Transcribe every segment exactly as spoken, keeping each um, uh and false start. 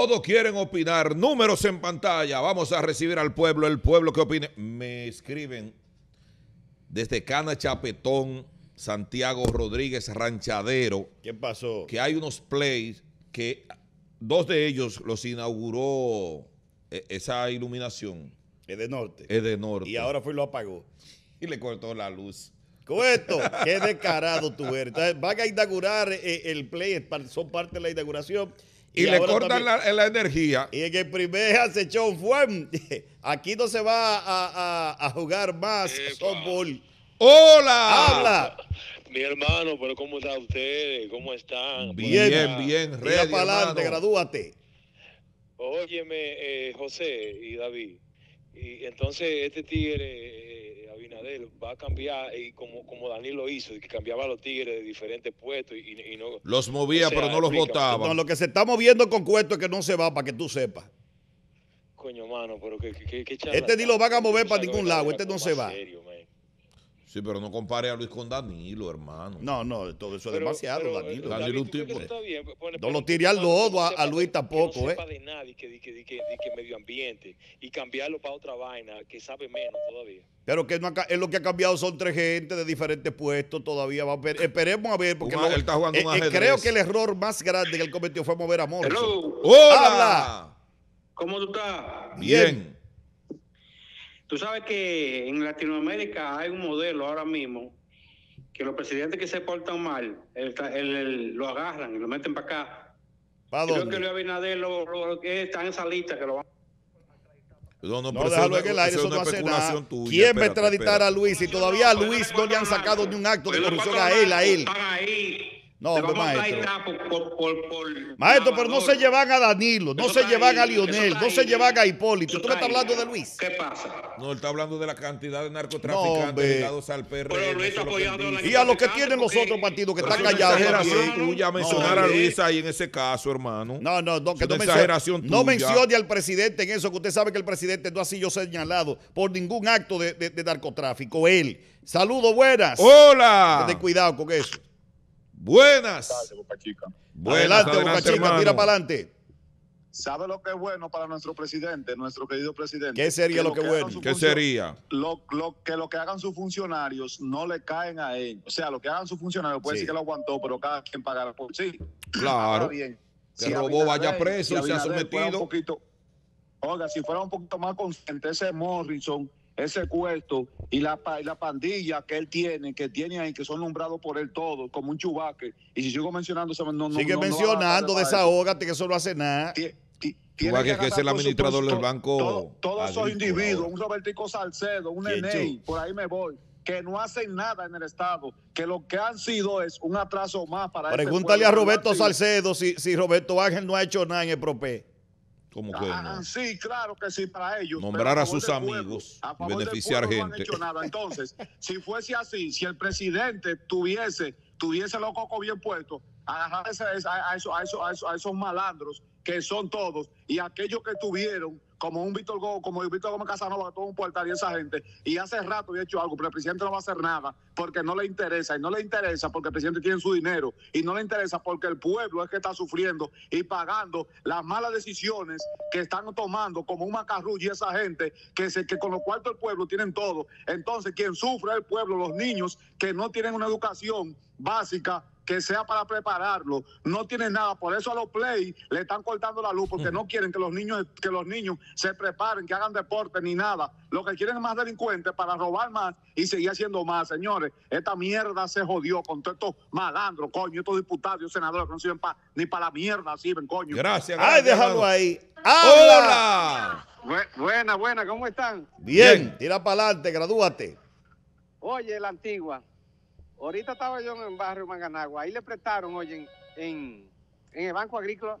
Todos quieren opinar. Números en pantalla. Vamos a recibir al pueblo. El pueblo que opine. Me escriben desde Cana Chapetón, Santiago Rodríguez Ranchadero. ¿Qué pasó? Que hay unos plays que dos de ellos los inauguró esa iluminación. Es de norte. Es de norte. Y ahora fue y lo apagó. Y le cortó la luz. Cueto, qué descarado tú eres. Van a inaugurar el play, son parte de la inauguración. Y, y le cortan la, la energía. Y en el primer acechón fue, aquí no se va a, a, a jugar más softball. ¡Hola! ¡Habla! Mi hermano, pero ¿cómo están ustedes? ¿Cómo están? Bien, bien, bien. Ready, mira para adelante, gradúate. Óyeme, eh, José y David. Y entonces este tigre, eh, Abinader, va a cambiar, y como, como Danilo hizo, que cambiaba a los tigres de diferentes puestos y, y no... Los movía, o sea, pero no los votaba. No, lo que se está moviendo con Cueto es que no se va, para que tú sepas. Coño, mano, pero que... que, que este ni lo van a mover para ningún lado, este no se va. Serio, sí, pero no compare a Luis con Danilo, hermano. No, no, todo eso es pero, demasiado, pero, Danilo. Danilo David, tipo, está bien, pues, bueno, no lo tire al lodo a, a Luis tampoco, que no sepa eh. de nadie que, que, que, que, que medio ambiente y cambiarlo para otra vaina que sabe menos todavía. Pero que no, es lo que ha cambiado son tres gente de diferentes puestos, todavía va a ver. Esperemos a ver, porque Uma, lo, él está jugando eh, un eh, creo que el error más grande que él cometió fue mover a Morso. ¡Hola! Habla. ¿Cómo tú estás? Bien. Tú sabes que en Latinoamérica hay un modelo ahora mismo que los presidentes que se portan mal el, el, el, lo agarran y lo meten para acá. ¿Para dónde? Creo que Luis Abinader lo, lo, lo, está en esa lista que lo van a... No, no, no, déjalo en el aire, eso no hace nada. Tuya. ¿Quién va a extraditar a Luis? Y todavía a Luis no le han sacado ni un acto de corrupción a él, a él. Están ahí. No, pero maestro. Por, por, por, por maestro, pero no se llevan a Danilo, no se llevan ahí, a Lionel, no ahí, se llevan a Hipólito. ¿Tú me estás hablando de Luis? ¿Qué pasa? No, él está hablando de la cantidad de narcotraficantes no, ligados al P R M. Pero Luis está apoyando a la y a los que tienen los otros partidos que pero están callados. Es una exageración también. Tuya mencionar no, a Luis ahí en ese caso, hermano. No, no, no. Que no, exageración tuya. No mencione al presidente en eso, que usted sabe que el presidente no ha sido señalado por ningún acto de, de, de narcotráfico. Él. Saludos, buenas. Hola. Ten cuidado con eso. Buenas. Buenas. Adelante, Boca Chica, tira para adelante. ¿Sabe lo que es bueno para nuestro presidente, nuestro querido presidente? ¿Qué sería que lo que es bueno? ¿Qué sería? Lo, lo, que lo que hagan sus funcionarios no le caen a él. O sea, lo que hagan sus funcionarios, puede sí. decir que lo aguantó, pero cada quien pagará por sí. Claro. Bien, que si robó, vaya preso, si se ha sometido. Poquito, oiga, si fuera un poquito más consciente, ese Morrison, ese Cueto y la, y la pandilla que él tiene, que tiene ahí, que son nombrados por él todos, como un Chubacca. Y si sigo mencionando, no, no, sigue no, mencionando, no desahógate, que eso no hace nada. T Chubacca que, que es el administrador del Banco Agrícola. Todos esos individuos, un Roberto Salcedo, un Enei, por ahí me voy, que no hacen nada en el Estado, que lo que han sido es un atraso más para... Pregúntale este a Roberto Salcedo si, si Roberto Ángel no ha hecho nada en el P R D. ¿Cómo que ah, no? Sí, claro que sí, para ellos. Nombrar a, a sus amigos, pueblo, a beneficiar gente. No han hecho nada. Entonces, si fuese así, si el presidente tuviese, tuviese los cocos bien puestos, agarrar a, a, eso, a, eso, a, eso, a esos malandros, que son todos, y aquellos que tuvieron, como un Víctor Gómez, como Víctor Gómez Casanova, todo un portal y esa gente, y hace rato había hecho algo, pero el presidente no va a hacer nada porque no le interesa, y no le interesa porque el presidente tiene su dinero, y no le interesa porque el pueblo es que está sufriendo y pagando las malas decisiones que están tomando como un macarrullo y esa gente, que, se, que con los cuartos del pueblo tienen todo. Entonces, quien sufre es el pueblo, los niños que no tienen una educación básica, que sea para prepararlo, no tienen nada. Por eso a los play le están cortando la luz, porque no quieren que los niños que los niños se preparen, que hagan deporte ni nada. Lo que quieren es más delincuentes para robar más y seguir haciendo más. Señores, esta mierda se jodió con todos estos malandros, coño, estos diputados y senadores que no sirven pa, ni para la mierda, sirven, coño. Gracias, gracias. Ay, déjalo ahí. ¡Hola! Hola. Buena, buena, ¿cómo están? Bien, Bien. Tira para adelante, gradúate. Oye, la antigua. Ahorita estaba yo en el barrio Manganagua, ahí le prestaron, oye, en, en, en el Banco Agrícola,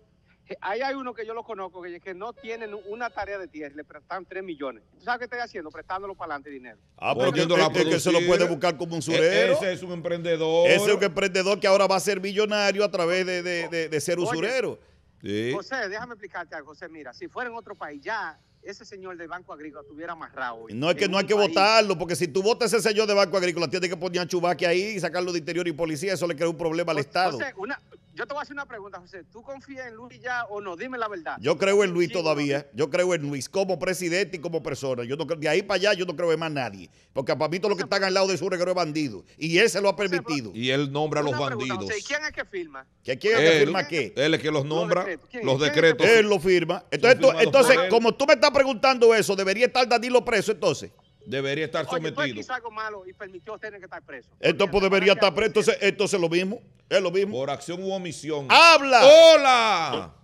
ahí hay uno que yo lo conozco, que, que no tienen una tarea de tierra, le prestaron tres millones. ¿Tú sabes qué estoy haciendo? Prestándolo para adelante dinero. Ah, pero que, la que, que se lo puede buscar como un usurero. Ese es un emprendedor. Ese es un emprendedor que ahora va a ser millonario a través de, de, de, de ser usurero. Oye, sí. José, déjame explicarte algo, José, mira, si fuera en otro país ya... Ese señor del Banco Agrícola estuviera amarrado hoy. No es que no hay que votarlo, porque si tú votas ese señor del Banco Agrícola, tiene que poner a Chubacca ahí y sacarlo de interior y policía. Eso le crea un problema al Estado. O sea, una, Yo te voy a hacer una pregunta, José. ¿Tú confías en Luis ya o no? Dime la verdad. Yo creo en Luis sí, todavía. No. Yo creo en Luis como presidente y como persona. Yo no creo, de ahí para allá yo no creo en más nadie. Porque para mí todo lo que están al lado de su reguero es bandido. Y él se lo ha permitido. Y él nombra a los pregunta, bandidos. José, ¿y quién es que firma? ¿Que ¿Quién él, es que firma qué? Él es que los nombra. Los decretos. Los decretos. Él lo firma. Entonces, firma entonces como tú me estás preguntando eso, ¿debería estar Danilo preso entonces? Debería estar sometido. Oye, pues, algo malo y permitió tener que estar preso. Esto pues, debería estar preso. Entonces, entonces es lo mismo. Es lo mismo. Por acción u omisión. ¡Habla! ¡Hola!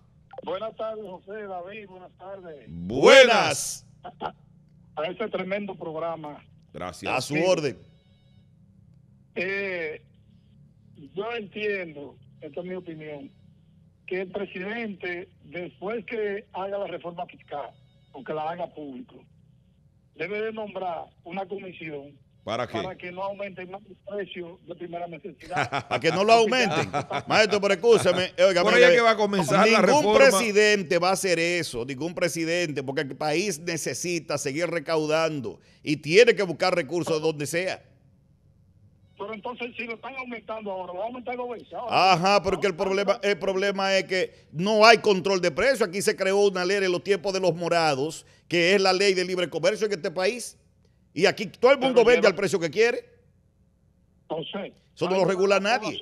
Buenas tardes, José, David. Buenas tardes. Buenas. A este tremendo programa. Gracias. A su sí. orden. Eh, yo entiendo, esta es mi opinión, que el presidente, después que haga la reforma fiscal, aunque la haga público, debe de nombrar una comisión ¿Para, qué? para que no aumenten más los precios de primera necesidad. Para que no lo aumenten. Maestro, pero escúchame. Oiga, por ella que va a comenzar la reforma. Ningún presidente va a hacer eso, ningún presidente, porque el país necesita seguir recaudando y tiene que buscar recursos donde sea. Pero entonces si lo están aumentando ahora, lo va a aumentar dos veces. Ajá, porque el problema, el problema es que no hay control de precios. Aquí se creó una ley en los tiempos de los morados, que es la ley de libre comercio en este país. Y aquí todo el mundo vende al precio que quiere. Entonces, eso no lo regula nadie.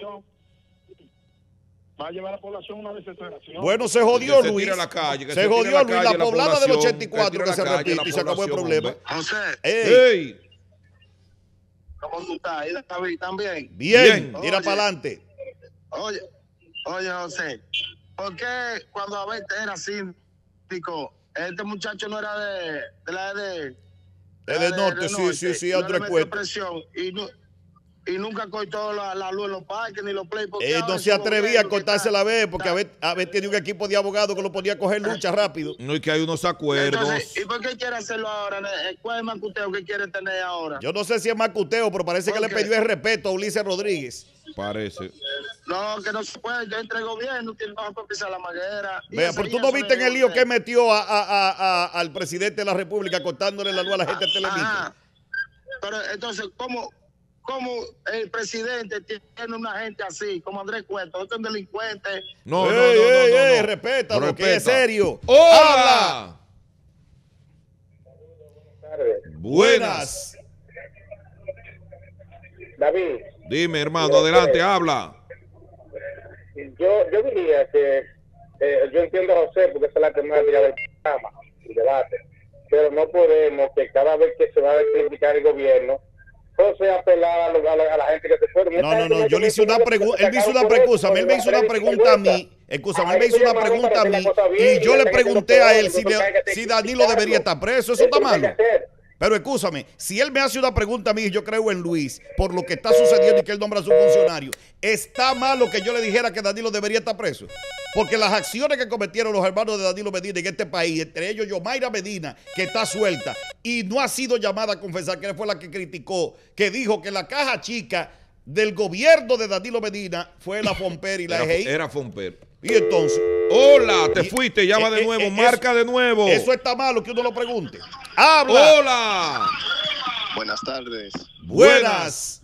Va a llevar a la población una desesperación. Bueno, se jodió se Luis. La calle, se, se jodió la Luis, calle, la poblada del ochenta y cuatro que se repite y se acabó el problema. José. Ey. Ey. ¿Cómo tú estás? ¿David también? Bien, bien. Tira para adelante. Oye, oye, José, ¿por qué cuando a veces era síndico, este muchacho no era de, de la de... De, de, norte, de sí, norte, sí, sí, sí, Andrés Cueto. Y, no, y nunca cortó la, la luz en los parques ni los play. Eh, no se atrevía a cortarse la vez porque a veces, a veces tenía un equipo de abogados que lo podía coger lucha rápido. No, y que hay unos acuerdos. Entonces, ¿y por qué quiere hacerlo ahora? ¿Cuál es el macuteo que quiere tener ahora? Yo no sé si es macuteo, pero parece que le pidió el respeto a Ulises Rodríguez. Parece. No, que no se puede, yo entre el gobierno, que no va a pisar la manguera. Vea, pero tú no viste en el lío que metió a, a, a, a, al presidente de la República cortándole la luz a la gente de Televisa. Pero entonces, ¿cómo, cómo el presidente tiene una gente así, como Andrés Cueto? Este es un delincuente. No, ey, no, no, no, ey, no, no, ey, no. Respeta, no, que es serio. ¡Hola! Buenas tardes. Buenas. David. Dime, hermano, adelante, habla. Yo, yo diría que eh, yo entiendo a José porque esa es la temática del programa, el debate, pero no podemos que cada vez que se va a criticar el gobierno, José apelar a, lo, a, la, a la gente que se fueron. No, no, no, yo le hice una pregunta, él me hizo una pregunta, él me hizo una pregunta a mí, escúchame, él me hizo una pregunta a mí y yo le pregunté a él si, de, si Danilo debería estar preso, eso está malo. Pero escúchame, si él me hace una pregunta a mí, yo creo en Luis, por lo que está sucediendo y que él nombra a su funcionario, ¿está malo que yo le dijera que Danilo debería estar preso? Porque las acciones que cometieron los hermanos de Danilo Medina en este país, entre ellos Yomaira Medina, que está suelta y no ha sido llamada a confesar, que fue la que criticó, que dijo que la caja chica del gobierno de Danilo Medina fue la Fomper y la E G I. Era Fomper. Y entonces, hola, te fuiste, llama de nuevo, marca de nuevo. Eso está malo que uno lo pregunte. ¡Habla! ¡Hola! Buenas tardes. Buenas.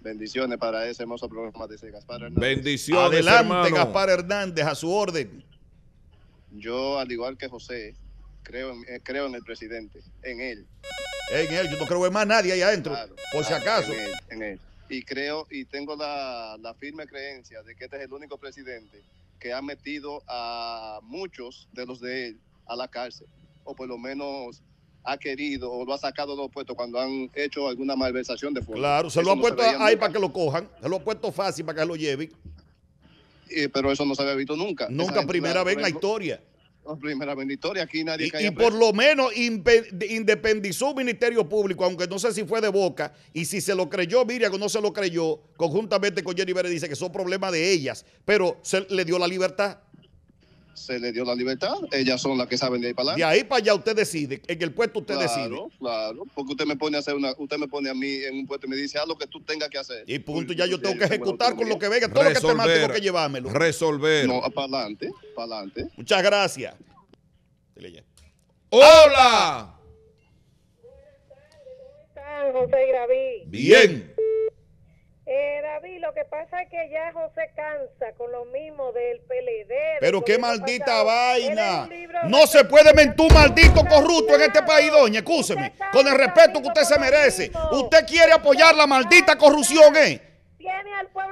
Bendiciones para ese hermoso programa de Gaspar Hernández. Bendiciones, adelante, hermano. Gaspar Hernández, a su orden. Yo, al igual que José, creo, eh, creo en el presidente, en él. En él, yo no creo en más nadie ahí adentro, claro, por claro, si acaso. En él, en él. Y creo y tengo la, la firme creencia de que este es el único presidente que ha metido a muchos de los de él a la cárcel, o por lo menos ha querido o lo ha sacado de los puestos cuando han hecho alguna malversación de fondos. Claro, se eso lo han no puesto ahí para que lo cojan, se lo han puesto fácil para que lo lleven. Eh, pero eso no se había visto nunca. Nunca, primera vez en la historia. Primera bendición, aquí nadie y, y por lo menos independizó un Ministerio Público, aunque no sé si fue de boca, y si se lo creyó Miriam o no se lo creyó, conjuntamente con Jenny Berenice, que son problemas de ellas, pero se le dio la libertad. Se le dio la libertad, ellas son las que saben de ahí para allá. De ahí para allá usted decide, en el puesto usted claro, decide. Claro, porque usted me pone a hacer una, usted me pone a mí en un puesto y me dice haz lo que tú tengas que hacer. Y punto, ya yo tengo que ejecutar con lo que venga, todo lo que esté mal tengo que llevármelo. Resolver. No, para adelante, para adelante. Muchas gracias. ¡Hola! Buenas tardes, ¿cómo están, José y David? Bien. Eh, David, lo que pasa es que ya José cansa con los Pero qué maldita vaina. No se puede mentir, maldito corrupto, en este país, doña. Excúseme, con el respeto que usted se merece. Usted quiere apoyar la maldita corrupción, ¿eh?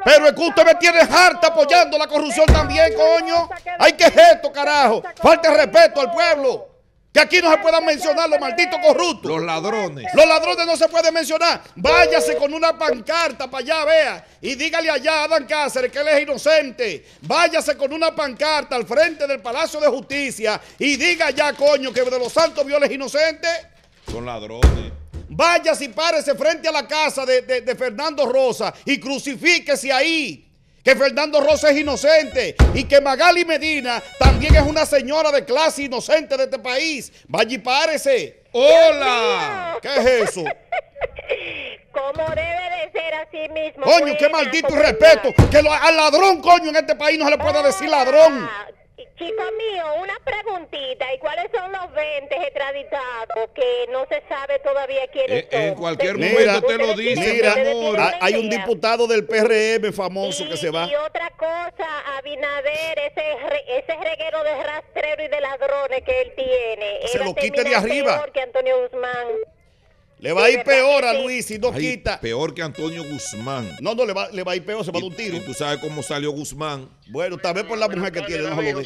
Pero es que usted me tiene harta apoyando la corrupción también, coño. Hay que esto, carajo. Falta respeto al pueblo. Que aquí no se puedan mencionar los malditos corruptos. Los ladrones. Los ladrones no se pueden mencionar. Váyase con una pancarta para allá, vea. Y dígale allá a Adán Cáceres que él es inocente. Váyase con una pancarta al frente del Palacio de Justicia. Y diga allá, coño, que de los santos violes inocentes. Son ladrones. Váyase y párese frente a la casa de, de, de Fernando Rosa. Y crucifíquese ahí. Que Fernando Rosa es inocente y que Magali Medina también es una señora de clase inocente de este país. Vaya y párese. ¡Hola! ¿Qué es eso? Como debe de ser, así mismo. Coño, qué maldito irrespeto. Que lo, al ladrón, coño, en este país no se le pueda decir ladrón. Chico mío, una preguntita. ¿Y cuáles son los veinte extraditados que no se sabe todavía quiénes eh, son? En cualquier momento mira, te lo dice. Mira, mira hay un diputado del P R M famoso y, que se va. Y otra cosa, Abinader, ese, re, ese reguero de rastrero y de ladrones que él tiene. Se lo quite de arriba. Peor que Antonio Guzmán. Le va a ir peor a Luis si no quita. Peor que Antonio Guzmán. No, no, le va, le va a ir peor, se va a dar un tiro. Y tú sabes cómo salió Guzmán. Bueno, tal vez por la mujer que tiene, no lo digo.